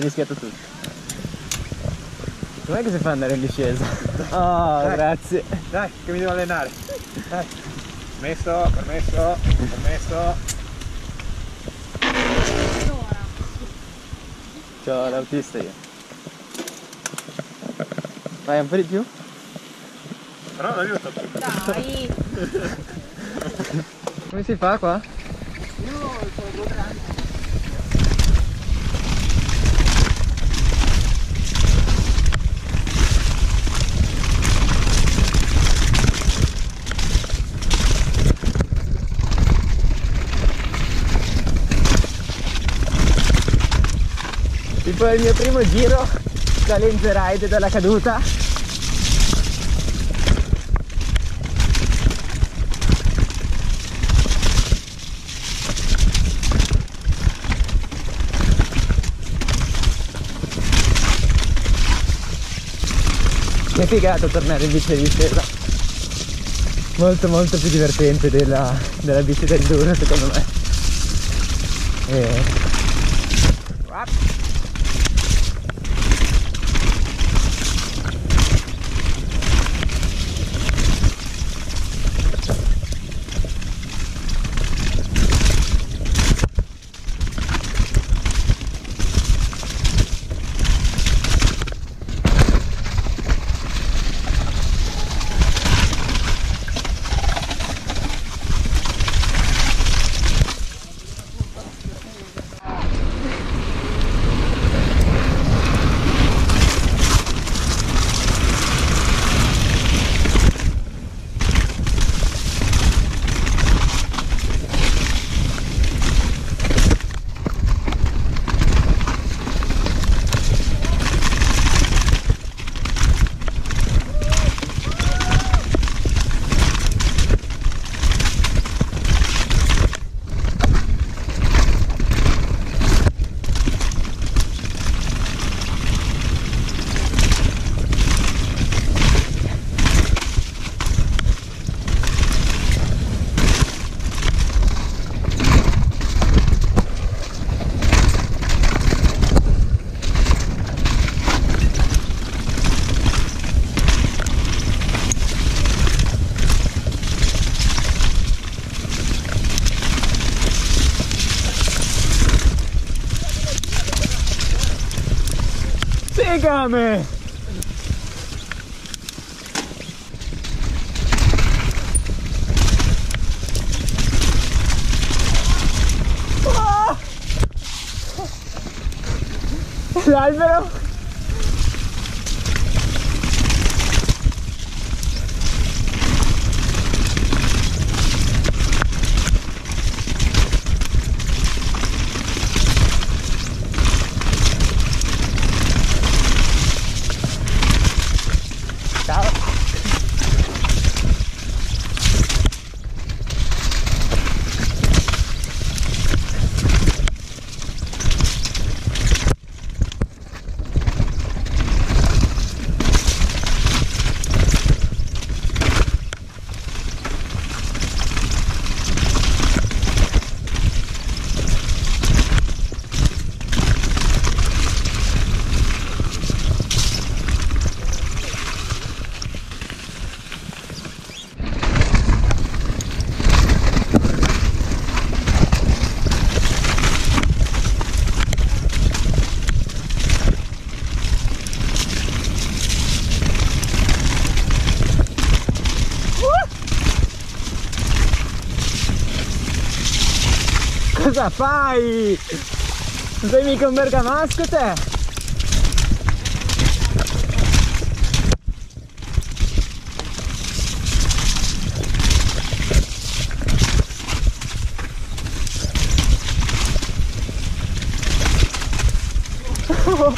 rischia tutto. Com'è che si fa andare in discesa? Oh, dai, grazie. Dai, che mi devo allenare. Dai. Permesso, permesso, permesso. Ciao, l'autista io. Vai un po' di più? Però l'aiuto. Dai. Come si fa qua? Io sono bloccante. Tipo il mio primo giro da Lenze Ride dalla caduta. Che figata tornare in bici di discesa. Molto molto più divertente della bici da enduro secondo me. Legame! Oh! L'albero! Cosa fai? Non sei mica un bergamasco te? Oh.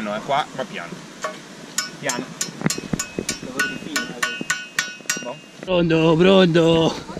piano, qua, ma piano. Piano. Pronto, pronto.